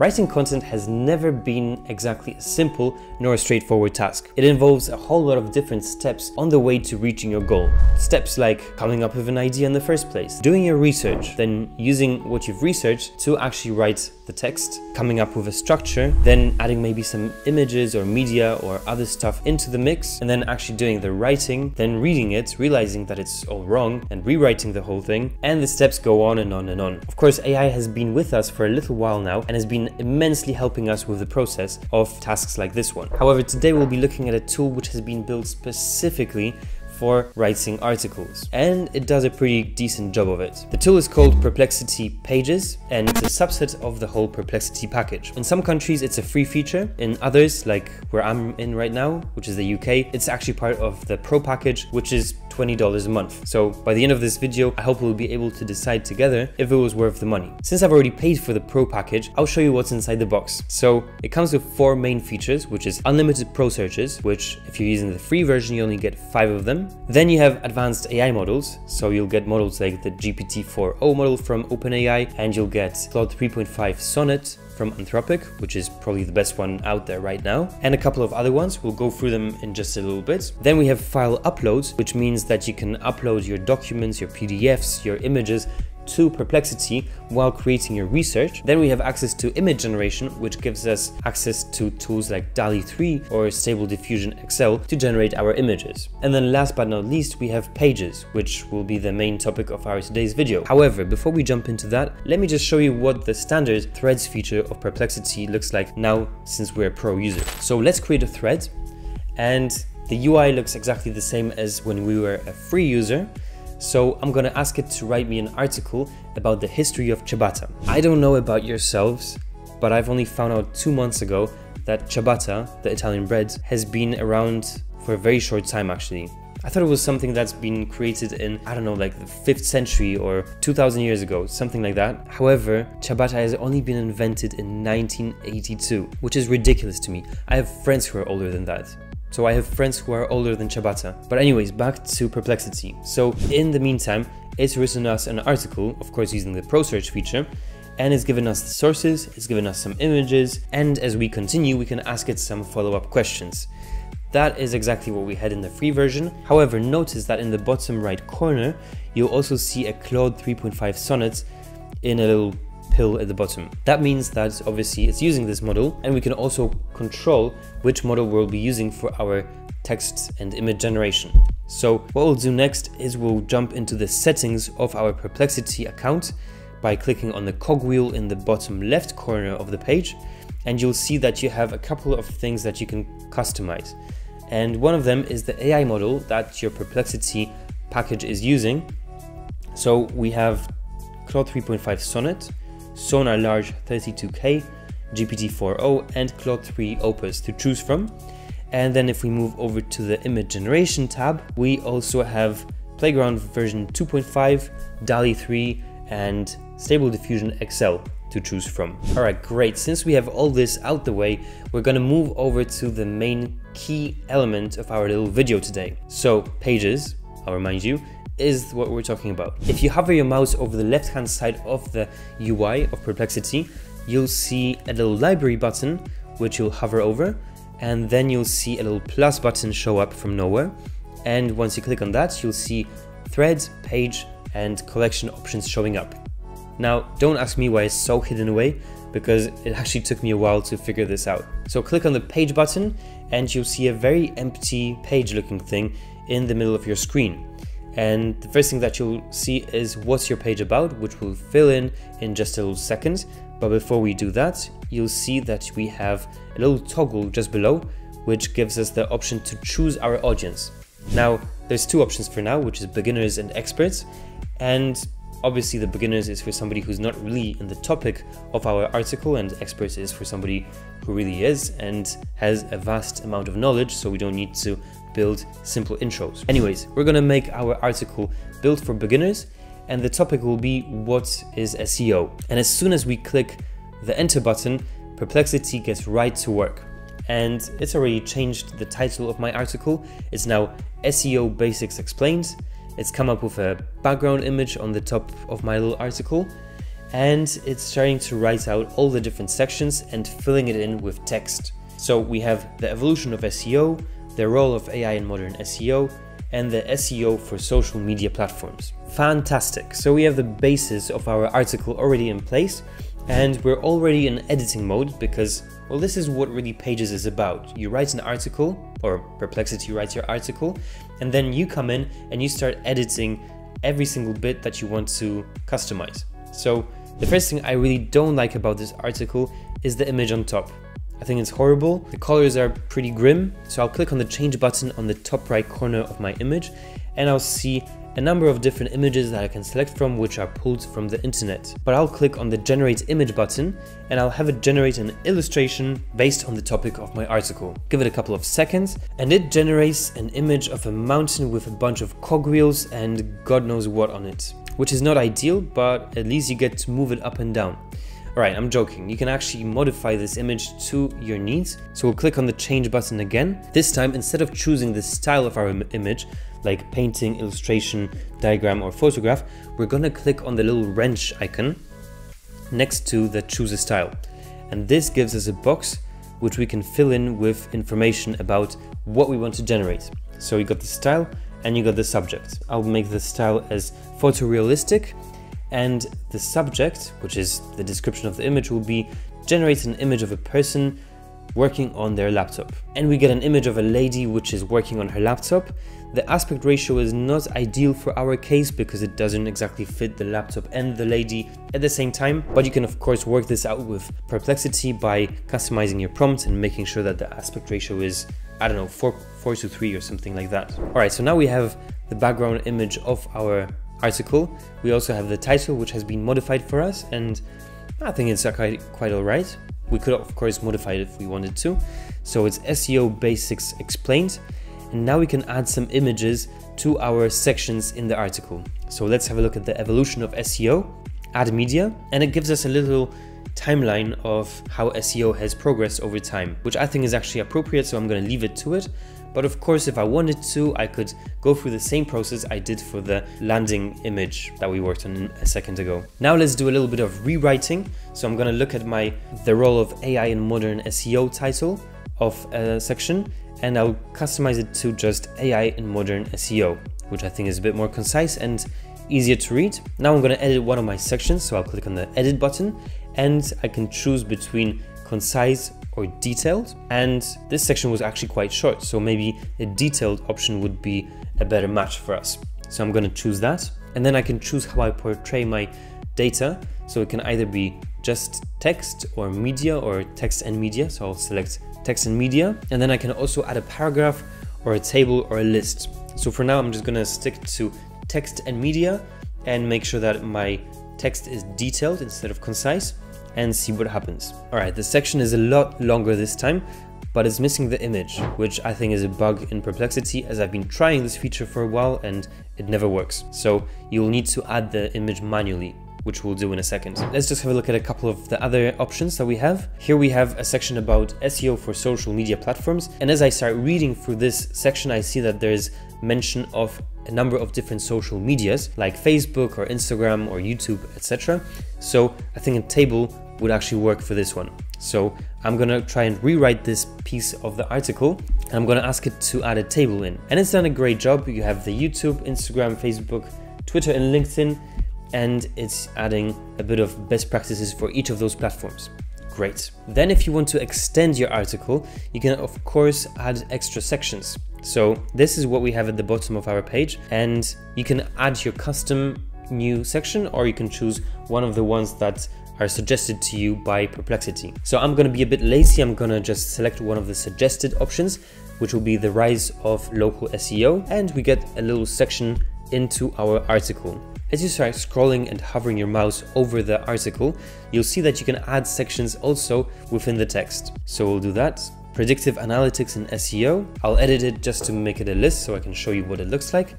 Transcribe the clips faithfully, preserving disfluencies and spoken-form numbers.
Writing content has never been exactly a simple nor a straightforward task. It involves a whole lot of different steps on the way to reaching your goal. Steps like coming up with an idea in the first place, doing your research, then using what you've researched to actually write the text, coming up with a structure, then adding maybe some images or media or other stuff into the mix, and then actually doing the writing, then reading it, realizing that it's all wrong and rewriting the whole thing. And the steps go on and on and on. Of course, A I has been with us for a little while now and has been immensely helping us with the process of tasks like this one. However, today we'll be looking at a tool which has been built specifically for writing articles, and it does a pretty decent job of it. The tool is called Perplexity Pages, and it's a subset of the whole Perplexity package. In some countries it's a free feature, in others, like where I'm in right now, which is the U K, it's actually part of the Pro package, which is twenty dollars a month. So by the end of this video, I hope we'll be able to decide together if it was worth the money. Since I've already paid for the Pro package, I'll show you what's inside the box. So it comes with four main features, which is unlimited Pro searches, which if you're using the free version, you only get five of them. Then you have advanced A I models. So you'll get models like the G P T four O model from OpenAI, and you'll get Claude three point five Sonnet from Anthropic, which is probably the best one out there right now, and a couple of other ones. We'll go through them in just a little bit. Then we have file uploads, which means that you can upload your documents, your P D Fs, your images to Perplexity while creating your research. Then we have access to image generation, which gives us access to tools like DALL-E three or Stable Diffusion X L to generate our images. And then last but not least, we have pages, which will be the main topic of our today's video. However, before we jump into that, let me just show you what the standard threads feature of Perplexity looks like now, since we're a pro user. So let's create a thread, and the U I looks exactly the same as when we were a free user. So I'm gonna ask it to write me an article about the history of ciabatta. I don't know about yourselves, but I've only found out two months ago that ciabatta, the Italian bread, has been around for a very short time actually. I thought it was something that's been created in, I don't know, like the fifth century or two thousand years ago, something like that. However, ciabatta has only been invented in nineteen eighty-two, which is ridiculous to me. I have friends who are older than that. So I have friends who are older than ciabatta. But anyways, back to Perplexity. So in the meantime, it's written us an article, of course using the Pro search feature, and it's given us the sources, it's given us some images, and as we continue, we can ask it some follow-up questions. That is exactly what we had in the free version. However, notice that in the bottom right corner, you'll also see a Claude three point five Sonnet in a little pill at the bottom. That means that obviously it's using this model, and we can also control which model we'll be using for our text and image generation. So what we'll do next is we'll jump into the settings of our Perplexity account by clicking on the cogwheel in the bottom left corner of the page, and you'll see that you have a couple of things that you can customize. And one of them is the A I model that your Perplexity package is using. So we have Claude three point five Sonnet, Sonar-Large thirty-two K, G P T four O, and Claude three Opus to choose from. And then if we move over to the image generation tab, we also have Playground version two point five, DALL-E three, and Stable Diffusion X L to choose from. All right, great. Since we have all this out the way, we're gonna move over to the main key element of our little video today. So pages, I'll remind you, is what we're talking about. If you hover your mouse over the left hand side of the U I of Perplexity, you'll see a little library button which you'll hover over, and then you'll see a little plus button show up from nowhere, and once you click on that, you'll see thread, page, and collection options showing up. Now don't ask me why it's so hidden away, because it actually took me a while to figure this out. So click on the page button and you'll see a very empty page looking thing in the middle of your screen. And the first thing that you'll see is what's your page about, which we'll fill in in just a little second. But before we do that, you'll see that we have a little toggle just below, which gives us the option to choose our audience. Now, there's two options for now, which is beginners and experts. And obviously the beginners is for somebody who's not really in the topic of our article, and experts is for somebody who really is and has a vast amount of knowledge, so we don't need to build simple intros. Anyways, we're gonna make our article built for beginners, and the topic will be what is S E O. And as soon as we click the enter button, Perplexity gets right to work. And it's already changed the title of my article. It's now S E O Basics Explained. It's come up with a background image on the top of my little article, and it's starting to write out all the different sections and filling it in with text. So we have the evolution of S E O, the role of A I in modern S E O, and the S E O for social media platforms. Fantastic! So we have the basis of our article already in place, and we're already in editing mode because, well, this is what really Pages is about. You write an article, or Perplexity writes your article, and then you come in and you start editing every single bit that you want to customize. So the first thing I really don't like about this article is the image on top. I think it's horrible. The colors are pretty grim. So I'll click on the change button on the top right corner of my image, and I'll see a number of different images that I can select from, which are pulled from the internet. But I'll click on the generate image button, and I'll have it generate an illustration based on the topic of my article. Give it a couple of seconds, and it generates an image of a mountain with a bunch of cogwheels and God knows what on it, which is not ideal, but at least you get to move it up and down. All right, I'm joking. You can actually modify this image to your needs. So we'll click on the change button again. This time, instead of choosing the style of our im- image, like painting, illustration, diagram, or photograph, we're gonna click on the little wrench icon next to the choose a style. And this gives us a box which we can fill in with information about what we want to generate. So you got the style and you got the subject. I'll make the style as photorealistic, and the subject, which is the description of the image, will be generate an image of a person working on their laptop. And we get an image of a lady which is working on her laptop. The aspect ratio is not ideal for our case because it doesn't exactly fit the laptop and the lady at the same time. But you can of course work this out with Perplexity by customizing your prompt and making sure that the aspect ratio is, I don't know, four, four to three or something like that. All right, so now we have the background image of our article. We also have the title, which has been modified for us, and I think it's quite, quite all right. We could of course modify it if we wanted to. So it's S E O Basics Explained, and now we can add some images to our sections in the article. So let's have a look at the evolution of S E O, add media, and it gives us a little timeline of how S E O has progressed over time, which I think is actually appropriate, so I'm going to leave it to it. But of course, if I wanted to, I could go through the same process I did for the landing image that we worked on a second ago. Now let's do a little bit of rewriting. So I'm gonna look at my the role of A I in modern S E O title of a section, and I'll customize it to just A I in modern S E O, which I think is a bit more concise and easier to read. Now I'm gonna edit one of my sections. So I'll click on the edit button, and I can choose between concise or detailed, and this section was actually quite short, so maybe a detailed option would be a better match for us. So I'm going to choose that, and then I can choose how I portray my data, so it can either be just text or media, or text and media. So I'll select text and media, and then I can also add a paragraph or a table or a list. So for now I'm just going to stick to text and media and make sure that my text is detailed instead of concise, and see what happens. All right, the section is a lot longer this time, but it's missing the image, which I think is a bug in Perplexity, as I've been trying this feature for a while and it never works. So you'll need to add the image manually, which we'll do in a second. Let's just have a look at a couple of the other options that we have. Here we have a section about S E O for social media platforms. And as I start reading through this section, I see that there's mention of a number of different social medias like Facebook or Instagram or YouTube, et cetera. So I think a table would actually work for this one. So I'm gonna try and rewrite this piece of the article, and I'm gonna ask it to add a table in. And it's done a great job. You have the YouTube, Instagram, Facebook, Twitter, and LinkedIn, and it's adding a bit of best practices for each of those platforms. Great. Then if you want to extend your article, you can of course add extra sections. So this is what we have at the bottom of our page, and you can add your custom new section, or you can choose one of the ones that are suggested to you by Perplexity. So I'm gonna be a bit lazy. I'm gonna just select one of the suggested options, which will be the rise of local S E O, and we get a little section into our article. As you start scrolling and hovering your mouse over the article, you'll see that you can add sections also within the text. So we'll do that. Predictive analytics and S E O. I'll edit it just to make it a list so I can show you what it looks like.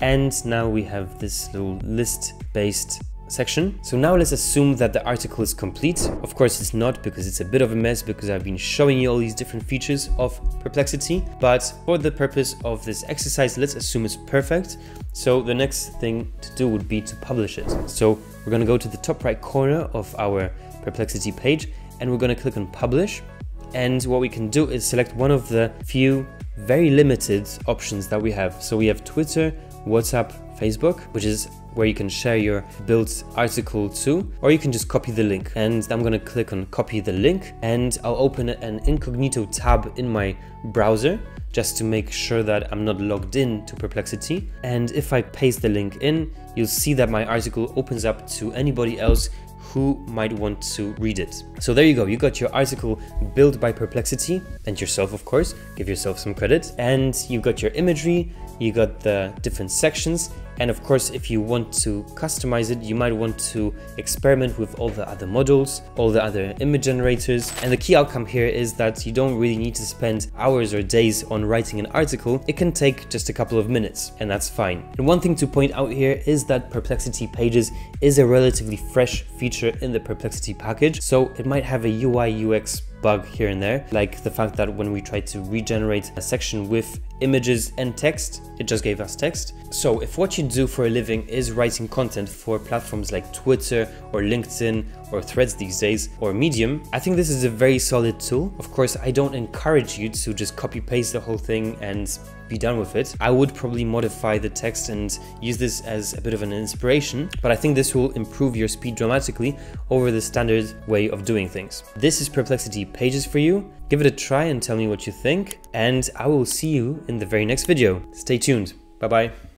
And now we have this little list-based section. So now let's assume that the article is complete. Of course it's not, because it's a bit of a mess, because I've been showing you all these different features of Perplexity. But for the purpose of this exercise, let's assume it's perfect. So the next thing to do would be to publish it. So we're going to go to the top right corner of our Perplexity page and we're going to click on publish. And what we can do is select one of the few very limited options that we have. So we have Twitter, WhatsApp, Facebook, which is where you can share your built article to, or you can just copy the link. And I'm going to click on copy the link and I'll open an incognito tab in my browser just to make sure that I'm not logged in to Perplexity. And if I paste the link in, you'll see that my article opens up to anybody else who might want to read it. So there you go, you got your article built by Perplexity, and yourself, of course, give yourself some credit. And you got your imagery, you got the different sections. And of course, if you want to customize it, you might want to experiment with all the other models, all the other image generators. And the key outcome here is that you don't really need to spend hours or days on writing an article. It can take just a couple of minutes, and that's fine. And one thing to point out here is that Perplexity Pages is a relatively fresh feature in the Perplexity package. So it might have a U I U X bug here and there, like the fact that when we tried to regenerate a section with images and text, it just gave us text. So if what you do for a living is writing content for platforms like Twitter or LinkedIn or Threads these days, or Medium, I think this is a very solid tool. Of course, I don't encourage you to just copy paste the whole thing and be done with it. I would probably modify the text and use this as a bit of an inspiration, but I think this will improve your speed dramatically over the standard way of doing things. This is Perplexity Pages for you. Give it a try and tell me what you think, and I will see you in the very next video. Stay tuned. Bye-bye.